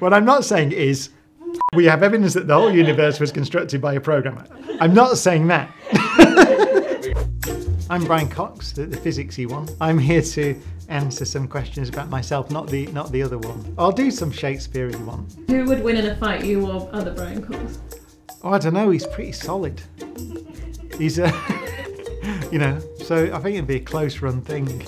What I'm not saying is we have evidence that the whole universe was constructed by a programmer. I'm not saying that. I'm Brian Cox, the physicsy one. I'm here to answer some questions about myself, not the other one. I'll do some Shakespearean one. Who would win in a fight, you or other Brian Cox? Oh, I don't know. He's pretty solid. He's a, you know. So I think it'd be a close-run thing.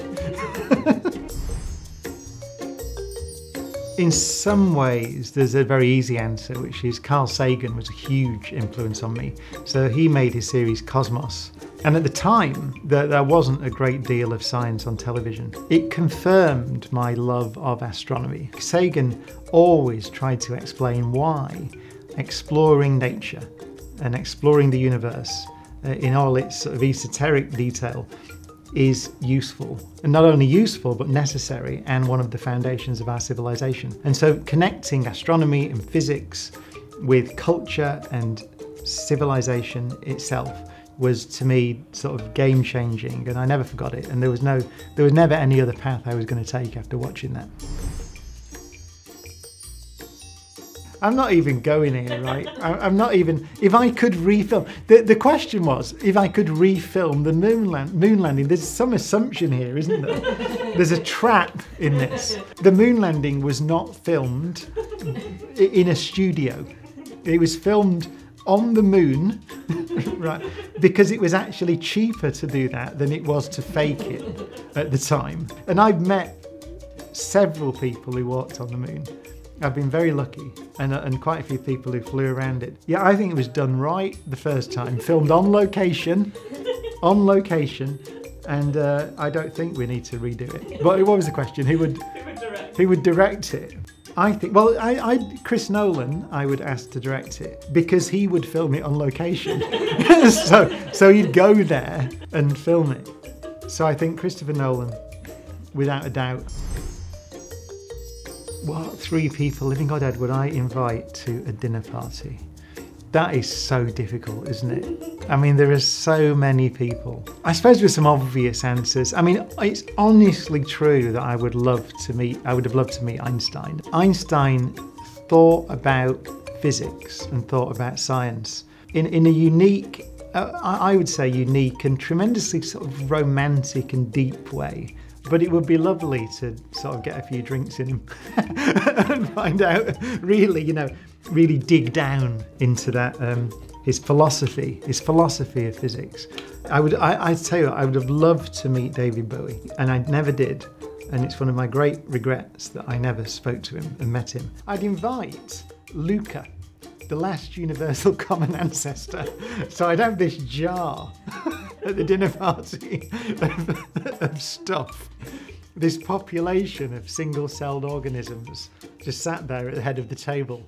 In some ways, there's a very easy answer, which is Carl Sagan was a huge influence on me. So he made his series Cosmos. And at the time, there wasn't a great deal of science on television. It confirmed my love of astronomy. Sagan always tried to explain why exploring nature and exploring the universe in all its sort of esoteric detail is useful, and not only useful but necessary, and one of the foundations of our civilization. And so connecting astronomy and physics with culture and civilization itself was to me sort of game-changing, and I never forgot it, and there was never any other path I was going to take after watching that. I'm not even going here, right? I'm not even, if I could refilm, the question was, if I could refilm the moon landing, there's some assumption here, isn't there? There's a trap in this. The moon landing was not filmed in a studio. It was filmed on the moon, right? Because it was actually cheaper to do that than it was to fake it at the time. And I've met several people who walked on the moon. I've been very lucky, and quite a few people who flew around it. Yeah, I think it was done right the first time, filmed on location, and I don't think we need to redo it. But what was the question? Who would direct it? I think, well, Chris Nolan, I would ask to direct it, because he would film it on location. so he'd go there and film it. So I think Christopher Nolan, without a doubt. What three people, living or dead, would I invite to a dinner party? That is so difficult, isn't it? I mean, there are so many people. I suppose with some obvious answers. I mean, it's honestly true that I would have loved to meet Einstein. Einstein thought about physics and thought about science in a unique, I would say unique and tremendously sort of romantic and deep way. But it would be lovely to sort of get a few drinks in him and find out, really, you know, really dig down into that, his philosophy of physics. I tell you, I would have loved to meet David Bowie, and I never did. And it's one of my great regrets that I never spoke to him and met him. I'd invite Luca, the last universal common ancestor. So I'd have this jar at the dinner party of stuff. This population of single-celled organisms just sat there at the head of the table.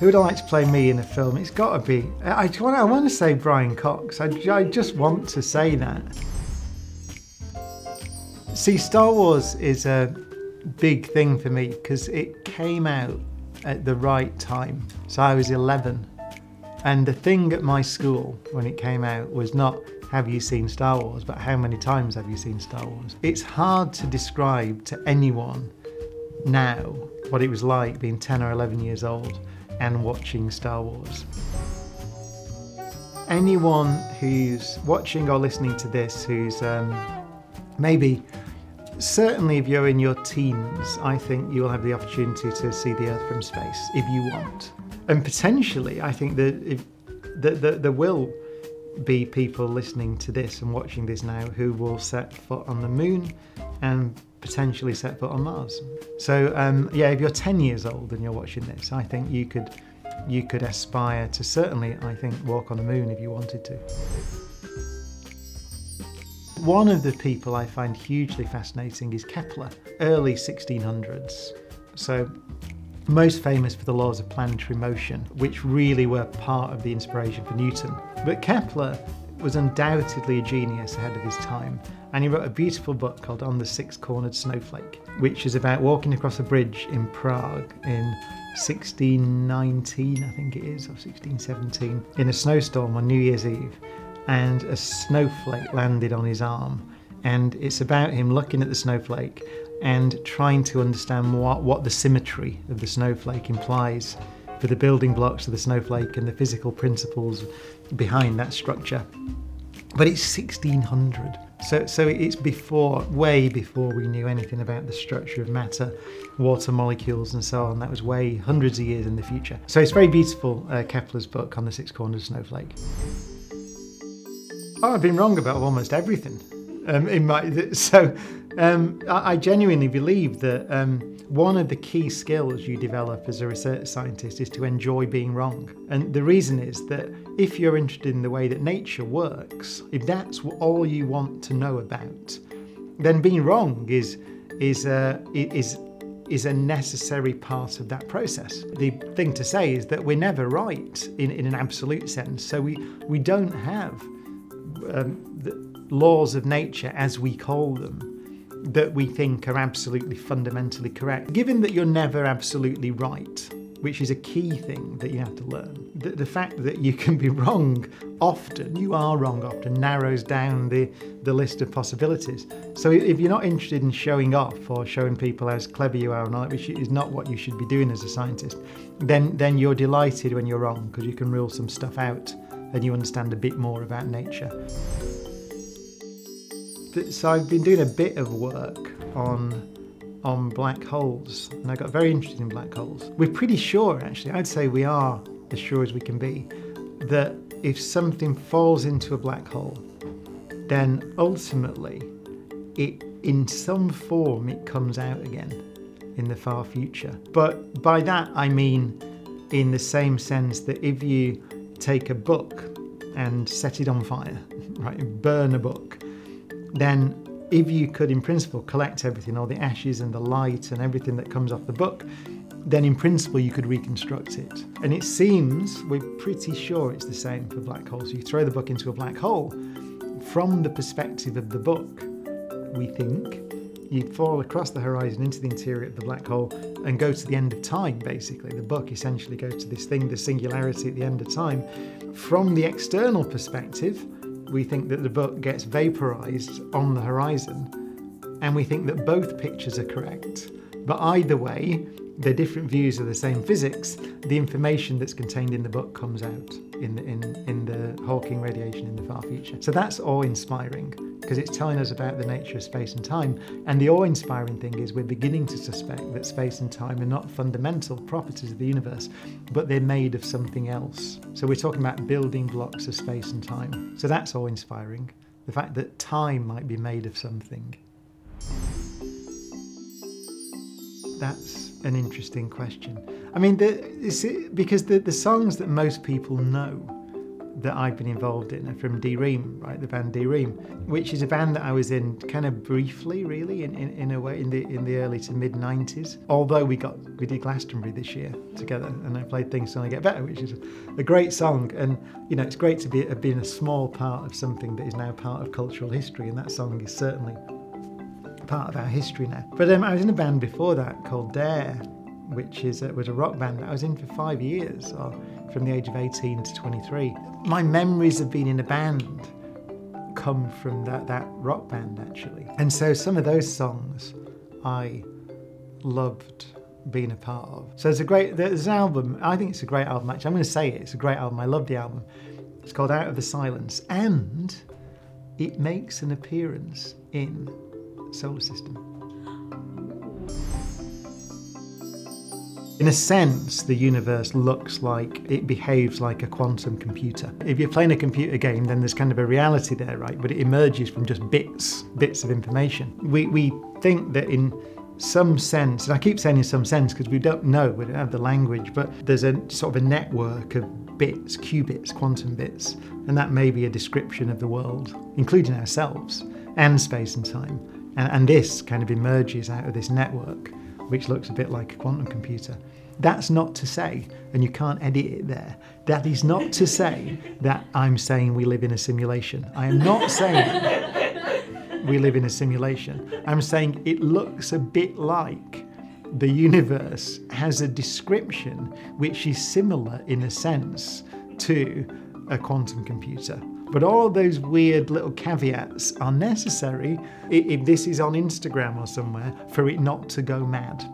Who would I like to play me in a film? It's got to be, I want to say Brian Cox. I just want to say that. See, Star Wars is a big thing for me because it came out at the right time. So I was 11, and the thing at my school when it came out was not, have you seen Star Wars, but how many times have you seen Star Wars? It's hard to describe to anyone now what it was like being 10 or 11 years old and watching Star Wars. Anyone who's watching or listening to this, who's maybe, certainly if you're in your teens, I think you'll have the opportunity to see the Earth from space, if you want. And potentially, I think that there will be people listening to this and watching this now who will set foot on the moon and potentially set foot on Mars. So yeah, if you're 10 years old and you're watching this, I think you could aspire to certainly, I think, walk on the moon if you wanted to. One of the people I find hugely fascinating is Kepler, early 1600s. So most famous for the laws of planetary motion, which really were part of the inspiration for Newton. But Kepler was undoubtedly a genius ahead of his time, and he wrote a beautiful book called On the Six-Cornered Snowflake, which is about walking across a bridge in Prague in 1619, I think it is, or 1617, in a snowstorm on New Year's Eve. And a snowflake landed on his arm, and it's about him looking at the snowflake and trying to understand what the symmetry of the snowflake implies for the building blocks of the snowflake and the physical principles behind that structure. But it's 1600, so it's before, way before we knew anything about the structure of matter, water molecules and so on. That was way hundreds of years in the future. So it's very beautiful, Kepler's book On the Six-Cornered Snowflake. Oh, I've been wrong about almost everything. I genuinely believe that one of the key skills you develop as a research scientist is to enjoy being wrong. And the reason is that if you're interested in the way that nature works, if that's all you want to know about, then being wrong is a necessary part of that process. The thing to say is that we're never right in an absolute sense, so we don't have the laws of nature as we call them that we think are absolutely fundamentally correct. Given that you're never absolutely right, which is a key thing that you have to learn, the fact that you can be wrong often, you are wrong often, narrows down the list of possibilities. So if you're not interested in showing off or showing people how clever you are or not, which is not what you should be doing as a scientist, then you're delighted when you're wrong because you can rule some stuff out and you understand a bit more about nature. So I've been doing a bit of work on black holes, and I got very interested in black holes. We're pretty sure, actually, I'd say we are as sure as we can be, that if something falls into a black hole, then ultimately, it, in some form, it comes out again in the far future. But by that, I mean in the same sense that if you take a book and set it on fire, right, burn a book, then if you could, in principle, collect everything, all the ashes and the light and everything that comes off the book, then in principle you could reconstruct it. And it seems, we're pretty sure it's the same for black holes. You throw the book into a black hole, from the perspective of the book, we think, you fall across the horizon into the interior of the black hole and go to the end of time, basically. The book essentially goes to this thing, the singularity at the end of time. From the external perspective, we think that the book gets vaporized on the horizon, and we think that both pictures are correct. But either way, they're different views of the same physics. The information that's contained in the book comes out in the Hawking radiation in the far future. So that's awe-inspiring, because it's telling us about the nature of space and time. And the awe-inspiring thing is we're beginning to suspect that space and time are not fundamental properties of the universe, but they're made of something else. So we're talking about building blocks of space and time. So that's awe-inspiring, the fact that time might be made of something. That's an interesting question. I mean, because the songs that most people know that I've been involved in are from D Ream, right? The band D Ream, which is a band that I was in kind of briefly, really, in a way, in the early to mid '90s. Although we did Glastonbury this year together, and I played Things Can Only Get Better, which is a great song, and you know, it's great to be a small part of something that is now part of cultural history, and that song is certainly part of our history now. But I was in a band before that called Dare, which was a rock band that I was in for 5 years, or from the age of 18 to 23. My memories of being in a band come from that rock band, actually. And so some of those songs I loved being a part of. So there's an album, I think it's a great album, actually. I'm going to say it, it's a great album, I love the album. It's called Out of the Silence, and it makes an appearance in Solar System. In a sense, the universe looks like, it behaves like a quantum computer. If you're playing a computer game, then there's kind of a reality there, right? But it emerges from just bits of information. We think that in some sense, and I keep saying in some sense because we don't know, we don't have the language, but there's a sort of a network of bits, qubits, quantum bits, and that may be a description of the world, including ourselves, and space and time. And this kind of emerges out of this network, which looks a bit like a quantum computer. That's not to say, and you can't edit it there, that is not to say that I'm saying we live in a simulation. I am not saying we live in a simulation. I'm saying it looks a bit like the universe has a description which is similar in a sense to a quantum computer. But all those weird little caveats are necessary if this is on Instagram or somewhere for it not to go mad.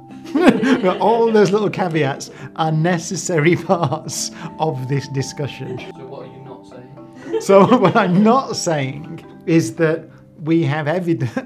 All those little caveats are necessary parts of this discussion. So what are you not saying? So what I'm not saying is that we have evidence.